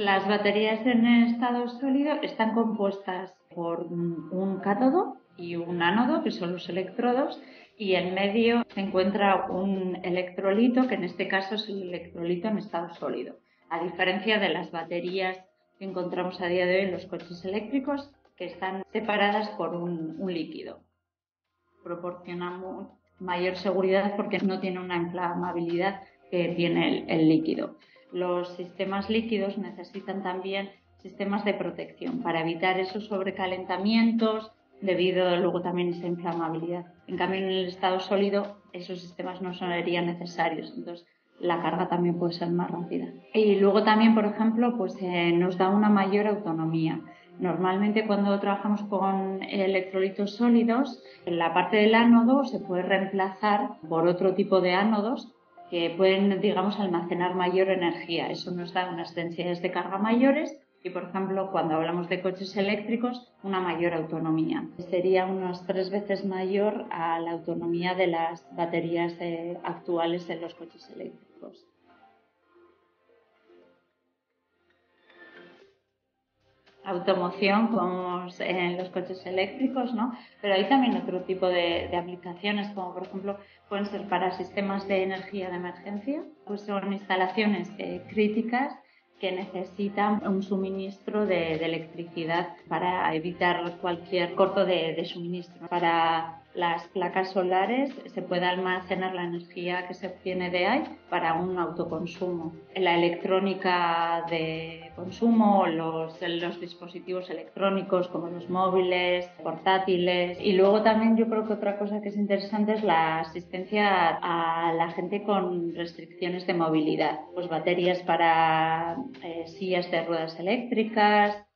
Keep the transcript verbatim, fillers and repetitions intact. Las baterías en estado sólido están compuestas por un cátodo y un ánodo, que son los electrodos, y en medio se encuentra un electrolito, que en este caso es el electrolito en estado sólido. A diferencia de las baterías que encontramos a día de hoy en los coches eléctricos, que están separadas por un, un líquido. Proporcionamos mayor seguridad porque no tiene una inflamabilidad que tiene el, el líquido. Los sistemas líquidos necesitan también sistemas de protección para evitar esos sobrecalentamientos debido luego también a esa inflamabilidad. En cambio, en el estado sólido esos sistemas no serían necesarios, entonces la carga también puede ser más rápida. Y luego también, por ejemplo, pues eh, nos da una mayor autonomía. Normalmente cuando trabajamos con electrolitos sólidos, en la parte del ánodo se puede reemplazar por otro tipo de ánodos que pueden, digamos, almacenar mayor energía. Eso nos da unas densidades de carga mayores y, por ejemplo, cuando hablamos de coches eléctricos, una mayor autonomía. Sería unas tres veces mayor a la autonomía de las baterías eh, actuales en los coches eléctricos. Automoción, como en los coches eléctricos, ¿no? Pero hay también otro tipo de, de aplicaciones, como por ejemplo pueden ser para sistemas de energía de emergencia, pues son instalaciones eh, críticas que necesitan un suministro de, de electricidad para evitar cualquier corte de, de suministro. Para las placas solares se puede almacenar la energía que se obtiene de ahí para un autoconsumo. La electrónica de consumo, los, los dispositivos electrónicos como los móviles, portátiles, y luego también yo creo que otra cosa que es interesante es la asistencia a la gente con restricciones de movilidad, pues baterías para eh, sillas de ruedas eléctricas,